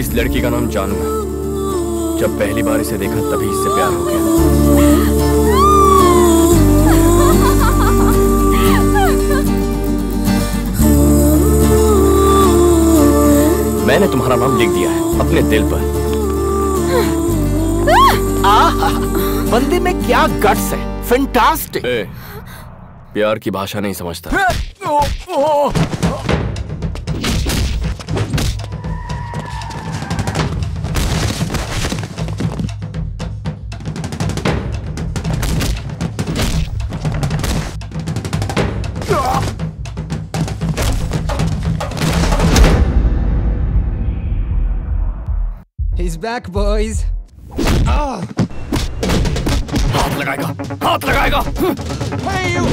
इस लड़की का नाम जानू है। जब पहली बार इसे देखा तभी इससे प्यार हो गया। मैंने तुम्हारा नाम लिख दिया है अपने दिल पर। बंदे में क्या गट्स है, फैंटास्टिक। प्यार की भाषा नहीं समझता। He's back, boys. हाथ लगाएगा, हाथ लगाएगा। Hey, you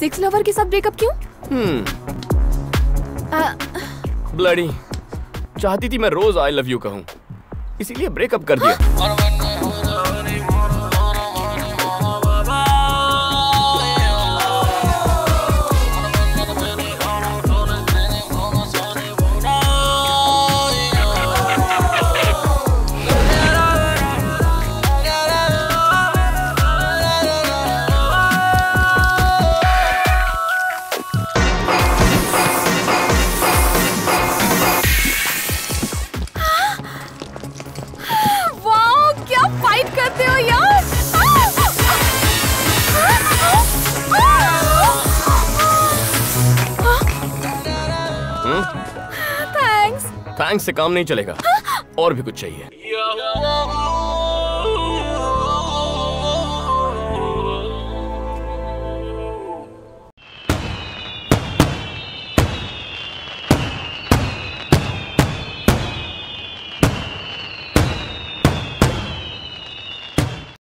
सिक्स लवर के साथ ब्रेकअप क्यों? ब्लडी चाहती थी मैं रोज आई लव यू कहूं, इसीलिए ब्रेकअप कर दिया। थैंक्स से काम नहीं चलेगा, और भी कुछ चाहिए।